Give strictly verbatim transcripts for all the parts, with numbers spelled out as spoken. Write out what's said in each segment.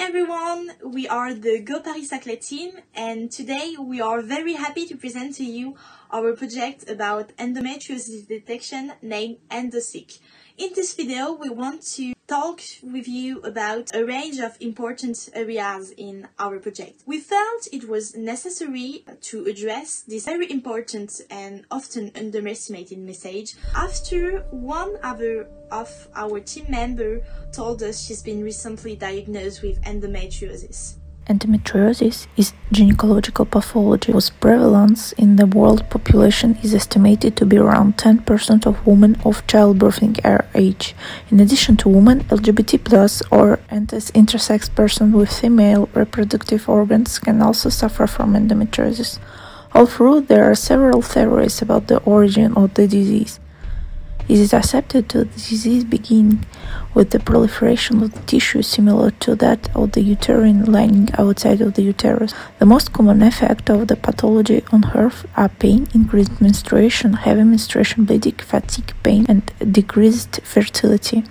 everyone, we are the Go Paris Saclay team, and today we are very happy to present to you our project about endometriosis detection named EndoSeek. In this video, we want to talk with you about a range of important areas in our project. We felt it was necessary to address this very important and often underestimated message after one other of our team members told us she's been recently diagnosed with endometriosis. Endometriosis is a gynecological pathology whose prevalence in the world population is estimated to be around ten percent of women of childbirthing age. In addition to women, L G B T plus or intersex persons with female reproductive organs can also suffer from endometriosis. Although there are several theories about the origin of the disease. It is accepted that the disease begins with the proliferation of the tissue similar to that of the uterine lining outside of the uterus. The most common effect of the pathology on health are pain, increased menstruation, heavy menstruation bleeding, fatigue, pain, and decreased fertility.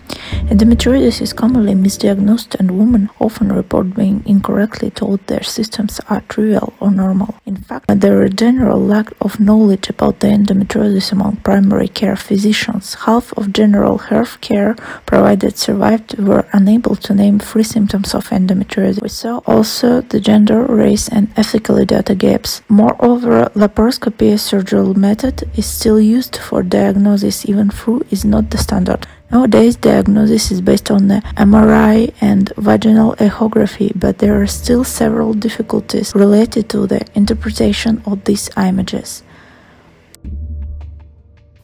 Endometriosis is commonly misdiagnosed, and women often report being incorrectly told their systems are trivial or normal. In fact, there is a general lack of knowledge about the endometriosis among primary care physicians. Half of general health care provided survived were unable to name three symptoms of endometriosis. We saw also the gender, race, and ethical data gaps. Moreover, laparoscopy, a surgical method, is still used for diagnosis even though it is not the standard. Nowadays, diagnosis is based on the M R I and vaginal echography, but there are still several difficulties related to the interpretation of these images.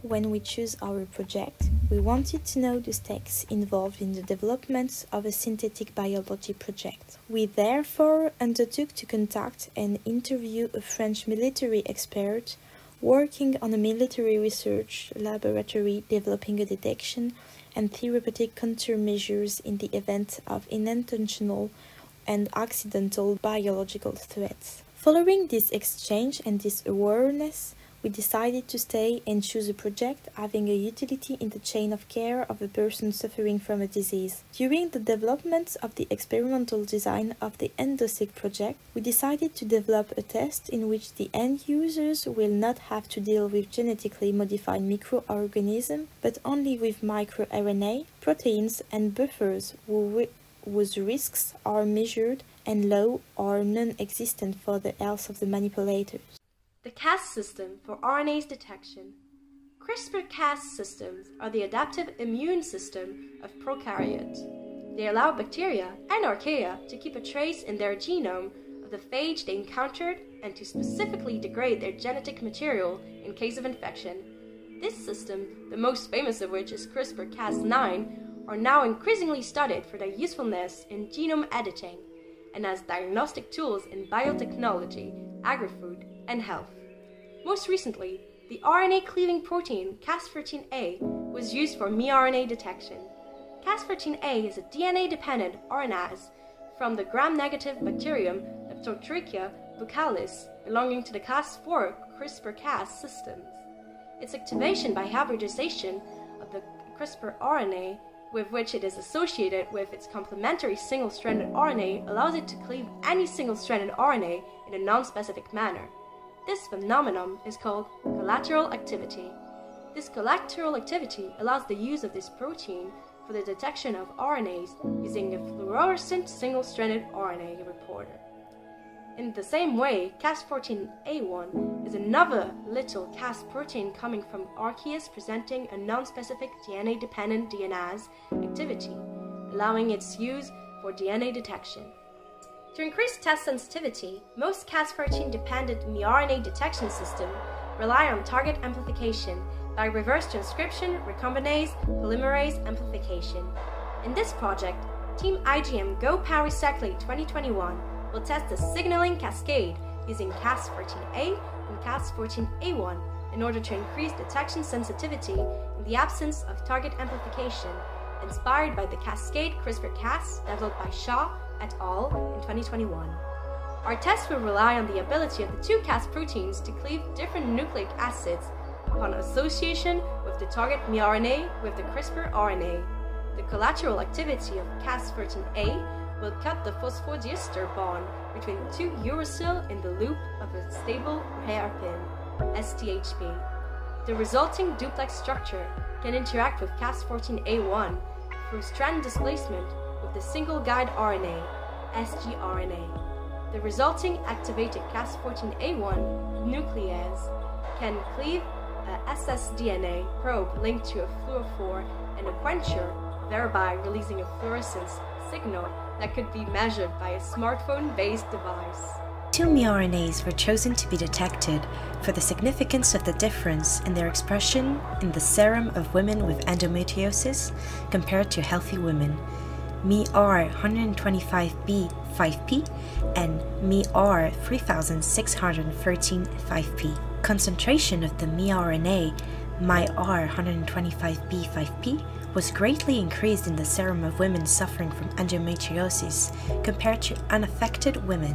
When we choose our project, we wanted to know the stakes involved in the development of a synthetic biology project. We therefore undertook to contact and interview a French military expert working on a military research laboratory developing a detection and therapeutic countermeasures in the event of unintentional and accidental biological threats. Following this exchange and this awareness, we decided to stay and choose a project having a utility in the chain of care of a person suffering from a disease. During the development of the experimental design of the EndoSeek project, we decided to develop a test in which the end users will not have to deal with genetically modified microorganisms, but only with microRNA, proteins and buffers whose risks are measured and low or non-existent for the health of the manipulators. The Cas system for R N As detection. CRISPR-Cas systems are the adaptive immune system of prokaryotes. They allow bacteria and archaea to keep a trace in their genome of the phage they encountered and to specifically degrade their genetic material in case of infection. This system, the most famous of which is CRISPR-Cas nine, are now increasingly studied for their usefulness in genome editing and as diagnostic tools in biotechnology, agri-food, and health. Most recently, the R N A cleaving protein Cas fourteen A was used for miRNA detection. Cas fourteen A is a D N A-dependent R N A S from the gram-negative bacterium Leptotrichia buccalis belonging to the Cas four CRISPR-Cas systems. Its activation by hybridization of the CRISPR R N A with which it is associated with its complementary single-stranded R N A allows it to cleave any single-stranded R N A in a non-specific manner. This phenomenon is called collateral activity. This collateral activity allows the use of this protein for the detection of R N As using a fluorescent single-stranded R N A reporter. In the same way, Cas fourteen A one is another little Cas protein coming from archaeas presenting a non-specific D N A-dependent D N A S activity, allowing its use for D N A detection. To increase test sensitivity, most Cas fourteen dependent miRNA detection systems rely on target amplification by reverse transcription, recombinase, polymerase amplification. In this project, Team iGEM Go Paris Saclay twenty twenty-one will test the signaling cascade using Cas fourteen A and Cas fourteen A one in order to increase detection sensitivity in the absence of target amplification, inspired by the cascade CRISPR-Cas developed by Shao at all in twenty twenty-one. Our tests will rely on the ability of the two Cas proteins to cleave different nucleic acids upon association with the target miRNA with the CRISPR R N A. The collateral activity of Cas fourteen A will cut the phosphodiester bond between two uracil in the loop of a stable hairpin, S T H P. The resulting duplex structure can interact with Cas fourteen A one through strand displacement with the single guide R N A, S G R N A. The resulting activated Cas fourteen A one nuclease can cleave a S S D N A probe linked to a fluorophore and a quencher, thereby releasing a fluorescence signal that could be measured by a smartphone-based device. Two miRNAs were chosen to be detected for the significance of the difference in their expression in the serum of women with endometriosis compared to healthy women, M i R one two five B five P and M i R three six one three five P. Concentration of the miRNA M i R one two five B five P was greatly increased in the serum of women suffering from endometriosis compared to unaffected women,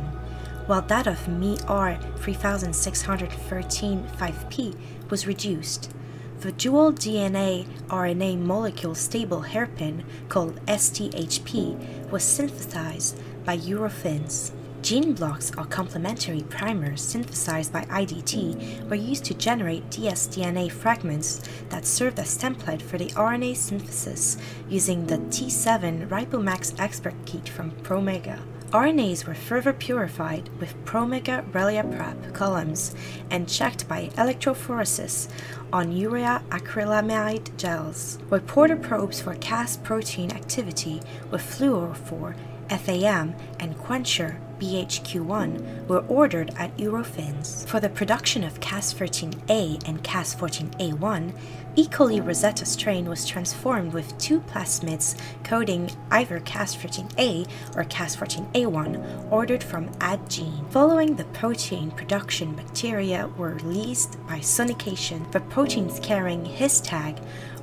while that of M i R three six one three five P was reduced. The dual D N A R N A molecule stable hairpin called S T H P was synthesized by Eurofins. Gene blocks or complementary primers synthesized by I D T were used to generate D S D N A fragments that served as template for the R N A synthesis using the T seven RiboMax expert kit from Promega. R N As were further purified with Promega ReliaPrep columns and checked by electrophoresis on urea acrylamide gels. Reporter probes for Cas protein activity with fluorophore, F A M, and quencher, B H Q one, were ordered at Eurofins. For the production of Cas thirteen A and Cas fourteen A one, E. coli Rosetta strain was transformed with two plasmids coding either Cas thirteen A or Cas fourteen A one, ordered from Addgene. Following the protein production, bacteria were released by sonication. The proteins carrying his tag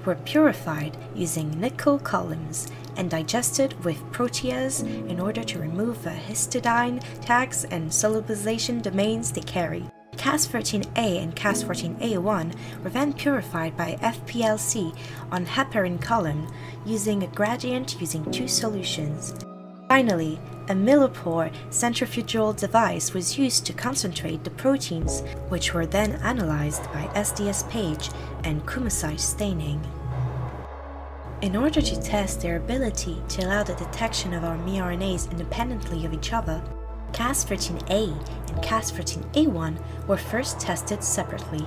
were purified using nickel columns and digested with protease in order to remove the histidine tags and solubilization domains they carry. Cas thirteen A and Cas fourteen A one were then purified by F P L C on heparin column using a gradient using two solutions. Finally, a millipore centrifugal device was used to concentrate the proteins, which were then analyzed by S D S-PAGE and Coomassie staining. In order to test their ability to allow the detection of our miRNAs independently of each other, Cas thirteen A and Cas fourteen A one were first tested separately.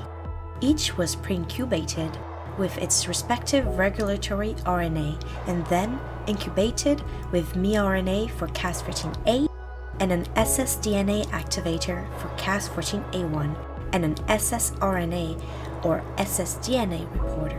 Each was pre-incubated with its respective regulatory R N A and then incubated with miRNA for Cas thirteen A and an S S D N A activator for Cas fourteen A one and an S S R N A or S S D N A reporter.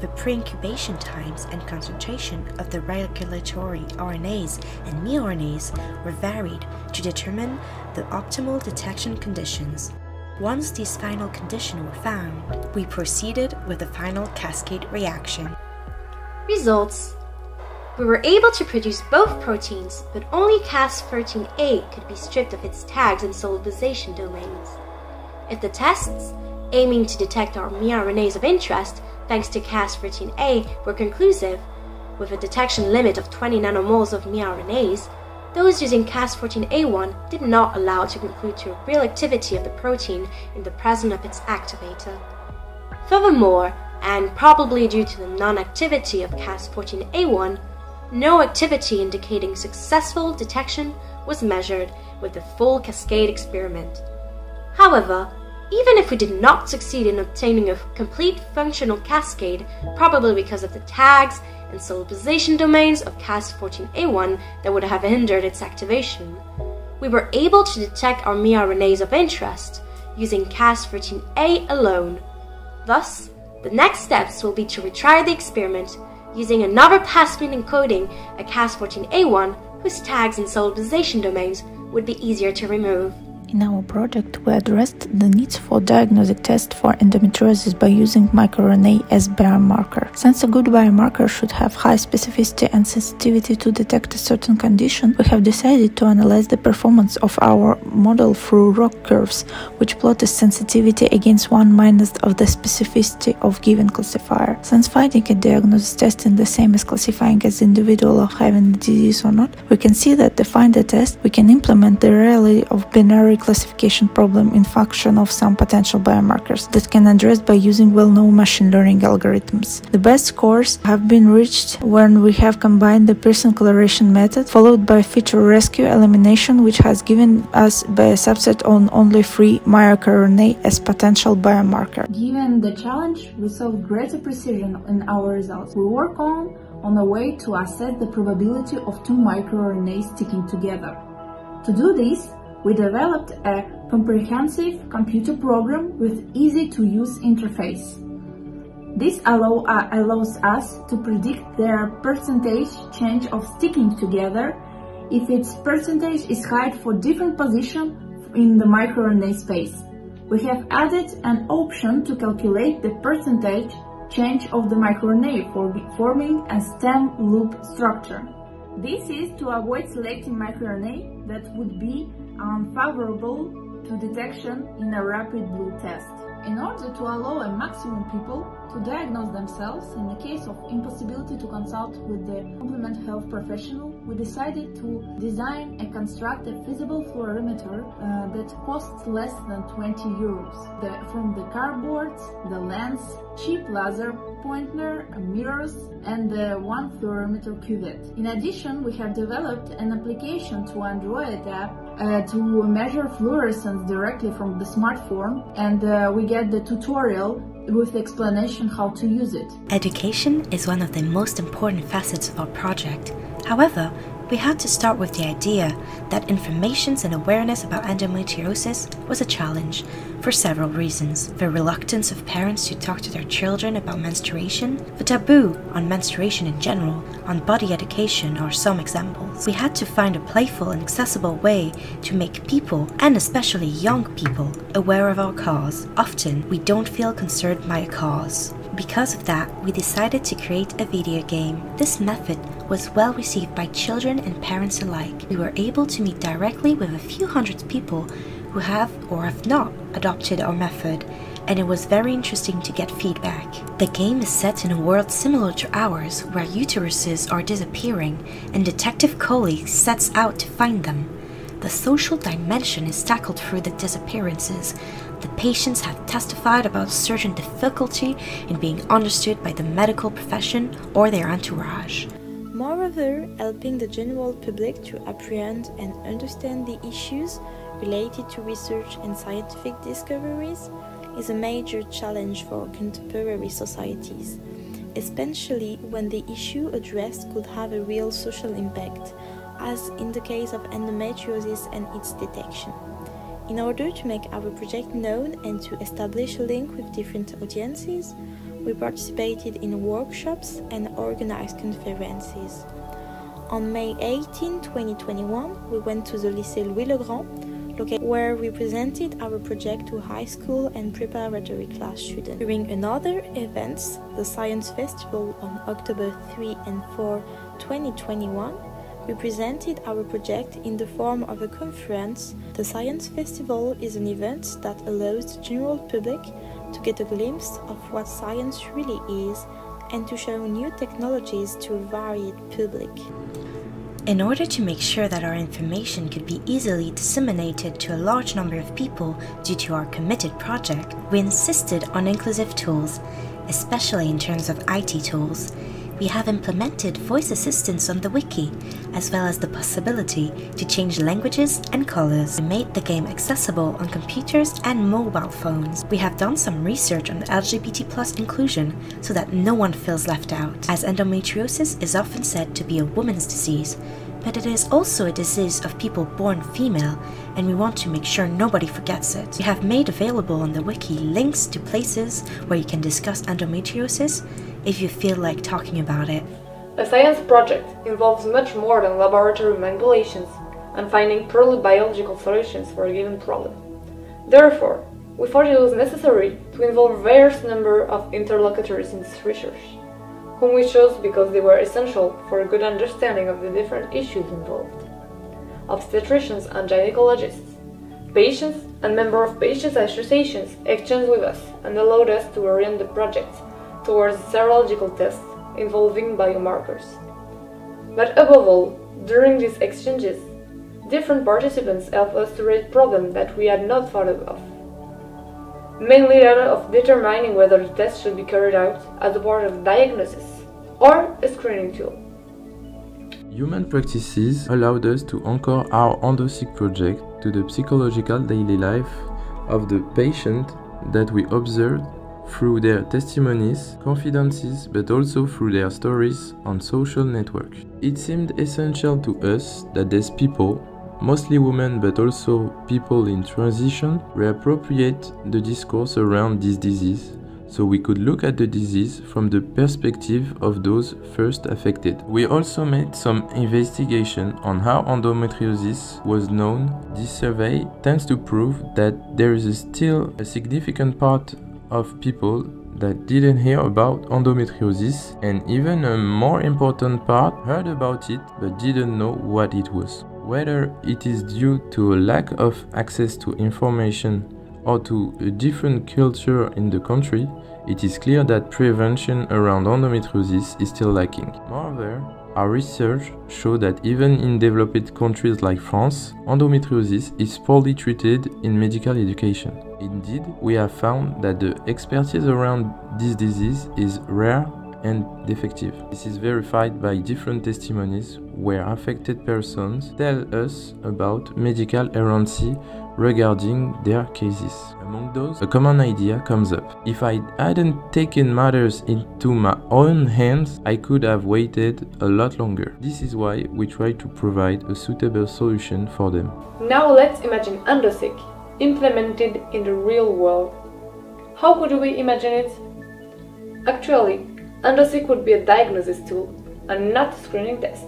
The pre-incubation times and concentration of the regulatory R N As and miRNAs were varied to determine the optimal detection conditions. Once these final conditions were found, we proceeded with the final cascade reaction. Results. We were able to produce both proteins, but only Cas thirteen A could be stripped of its tags and solubilization domains. If the tests, aiming to detect our miRNAs of interest, thanks to Cas thirteen A, were conclusive, with a detection limit of twenty nanomoles of miRNAs, those using Cas fourteen A one did not allow to conclude to real activity of the protein in the presence of its activator. Furthermore, and probably due to the non-activity of Cas fourteen A one, no activity indicating successful detection was measured with the full cascade experiment. However, even if we did not succeed in obtaining a complete functional cascade, probably because of the tags and solubilization domains of Cas fourteen A one that would have hindered its activation, we were able to detect our miRNAs of interest using Cas thirteen A alone. Thus, the next steps will be to retry the experiment using another plasmid encoding a Cas fourteen A one whose tags and solubilization domains would be easier to remove. In our project, we addressed the needs for diagnostic tests for endometriosis by using microRNA as biomarker. Since a good biomarker should have high specificity and sensitivity to detect a certain condition, we have decided to analyze the performance of our model through R O C curves, which plot a sensitivity against one minus of the specificity of given classifier. Since finding a diagnosis test is the same as classifying as individual of having the disease or not, we can see that to find a test, we can implement the reality of binary classification problem in function of some potential biomarkers that can address by using well-known machine learning algorithms. The best scores have been reached when we have combined the Pearson coloration method followed by feature rescue elimination, which has given us a subset on only three microRNA as potential biomarker. Given the challenge, we saw greater precision in our results. We work on on a way to assess the probability of two microRNAs sticking together. To do this, we developed a comprehensive computer program with easy-to-use interface. This allow, uh, allows us to predict their percentage change of sticking together if its percentage is high for different position in the microRNA space. We have added an option to calculate the percentage change of the microRNA for forming a stem loop structure. This is to avoid selecting microRNA that would be unfavorable to detection in a rapid blue test. In order to allow a maximum people to diagnose themselves in the case of impossibility to consult with the complement health professional, we decided to design and construct a feasible fluorimeter uh, that costs less than twenty euros. The, from the cardboards, the lens, cheap laser pointer, mirrors, and the one fluorimeter cuvette. In addition, we have developed an application to Android app uh, to measure fluorescence directly from the smartphone, and uh, we get the tutorial with explanation how to use it. Education is one of the most important facets of our project. However, we had to start with the idea that information and awareness about endometriosis was a challenge for several reasons. The reluctance of parents to talk to their children about menstruation, the taboo on menstruation in general, on body education are some examples. We had to find a playful and accessible way to make people, and especially young people, aware of our cause. Often, we don't feel concerned by a cause. Because of that, we decided to create a video game. This method was well received by children and parents alike. We were able to meet directly with a few hundred people who have or have not adopted our method, and it was very interesting to get feedback. The game is set in a world similar to ours, where uteruses are disappearing, and Detective Coley sets out to find them. The social dimension is tackled through the disappearances. The patients have testified about certain difficulty in being understood by the medical profession or their entourage. Moreover, helping the general public to apprehend and understand the issues related to research and scientific discoveries is a major challenge for contemporary societies, especially when the issue addressed could have a real social impact, as in the case of endometriosis and its detection. In order to make our project known and to establish a link with different audiences, we participated in workshops and organized conferences. On May eighteenth, twenty twenty-one, we went to the Lycée Louis-le-Grand, where we presented our project to high school and preparatory class students. During another event, the Science Festival on October third and fourth, twenty twenty-one, we presented our project in the form of a conference. The Science Festival is an event that allows the general public to get a glimpse of what science really is and to show new technologies to a varied public. In order to make sure that our information could be easily disseminated to a large number of people due to our committed project, we insisted on inclusive tools, especially in terms of I T tools. We have implemented voice assistance on the wiki, as well as the possibility to change languages and colors. We made the game accessible on computers and mobile phones. We have done some research on L G B T plus inclusion so that no one feels left out, as endometriosis is often said to be a woman's disease, but it is also a disease of people born female, and we want to make sure nobody forgets it. We have made available on the wiki links to places where you can discuss endometriosis if you feel like talking about it. A science project involves much more than laboratory manipulations, and finding purely biological solutions for a given problem. Therefore, we thought it was necessary to involve a various number of interlocutors in this research, whom we chose because they were essential for a good understanding of the different issues involved: obstetricians and gynecologists, patients, and members of patients' associations exchanged with us and allowed us to orient the project towards serological tests involving biomarkers. But above all, during these exchanges, different participants helped us to raise problems that we had not thought of, mainly that of determining whether the test should be carried out as a part of diagnosis or a screening tool. Human practices allowed us to anchor our EndoSeek project to the psychological daily life of the patient that we observed through their testimonies, confidences, but also through their stories on social networks. It seemed essential to us that these people, mostly women but also people in transition, reappropriate the discourse around this disease, so we could look at the disease from the perspective of those first affected. We also made some investigation on how endometriosis was known. This survey tends to prove that there is still a significant part of people that didn't hear about endometriosis, and even a more important part heard about it but didn't know what it was. Whether it is due to a lack of access to information or to a different culture in the country, it is clear that prevention around endometriosis is still lacking. Moreover, our research showed that even in developed countries like France, endometriosis is poorly treated in medical education. Indeed, we have found that the expertise around this disease is rare and defective. This is verified by different testimonies where affected persons tell us about medical errancy regarding their cases. Among those, a common idea comes up: if I hadn't taken matters into my own hands, I could have waited a lot longer. This is why we try to provide a suitable solution for them. Now let's imagine EndoSeek implemented in the real world. How could we imagine it? Actually, EndoSeek would be a diagnosis tool and not a screening test.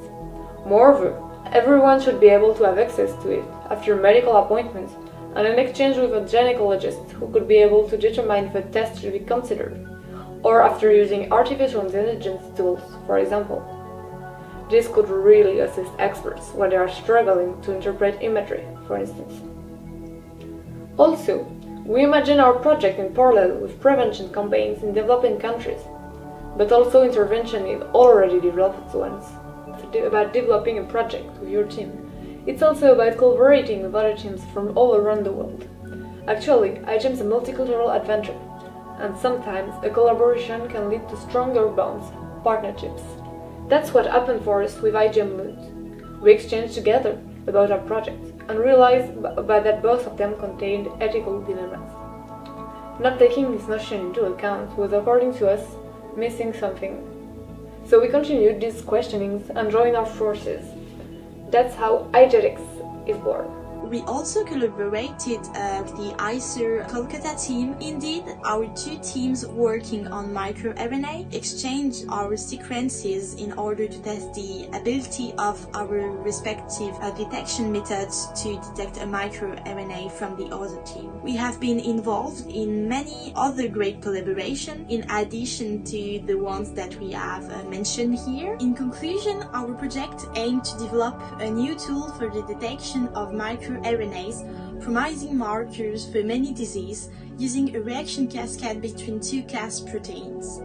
Moreover, everyone should be able to have access to it after medical appointments and an exchange with a gynecologist who could be able to determine if a test should be considered, or after using artificial intelligence tools, for example. This could really assist experts when they are struggling to interpret imagery, for instance. Also, we imagine our project in parallel with prevention campaigns in developing countries, but also intervention in already developed ones. It's about developing a project with your team. It's also about collaborating with other teams from all around the world. Actually, iGEM is a multicultural adventure, and sometimes a collaboration can lead to stronger bonds, partnerships. That's what happened for us with iGEM Mood. We exchanged together about our project and realized that both of them contained ethical dilemmas. Not taking this notion into account was, according to us, missing something. So we continued these questionings and drawing our forces. That's how iGEDX is born. We also collaborated uh, with the I C E R Kolkata team. Indeed, our two teams working on microRNA exchanged our sequences in order to test the ability of our respective uh, detection methods to detect a microRNA from the other team. We have been involved in many other great collaborations in addition to the ones that we have uh, mentioned here. In conclusion, our project aimed to develop a new tool for the detection of microRNA R N As, promising markers for many diseases using a reaction cascade between two Cas proteins.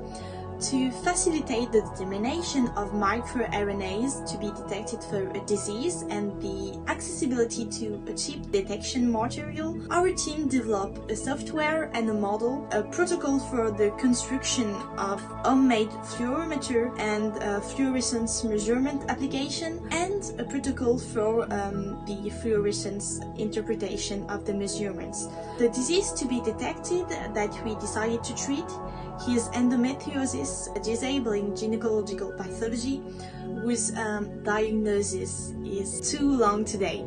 To facilitate the determination of microRNAs to be detected for a disease and the accessibility to a cheap detection material, our team developed a software and a model, a protocol for the construction of homemade fluorimeter and a fluorescence measurement application, and a protocol for um, the fluorescence interpretation of the measurements. The disease to be detected that we decided to treat is endometriosis, a disabling gynecological pathology whose um, diagnosis is too long today.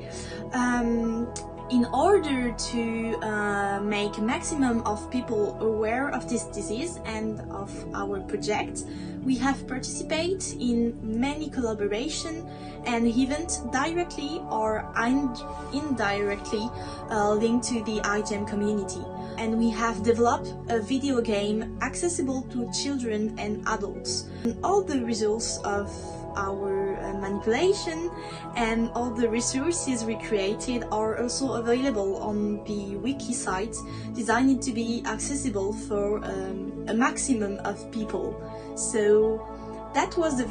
Um, in order to uh, make a maximum of people aware of this disease and of our project, We have participated in many collaborations and events directly or ind indirectly uh, linked to the iGEM community. And we have developed a video game accessible to children and adults. And all the results of our uh, manipulation and all the resources we created are also available on the wiki site, designed to be accessible for um, a maximum of people. So that was the video.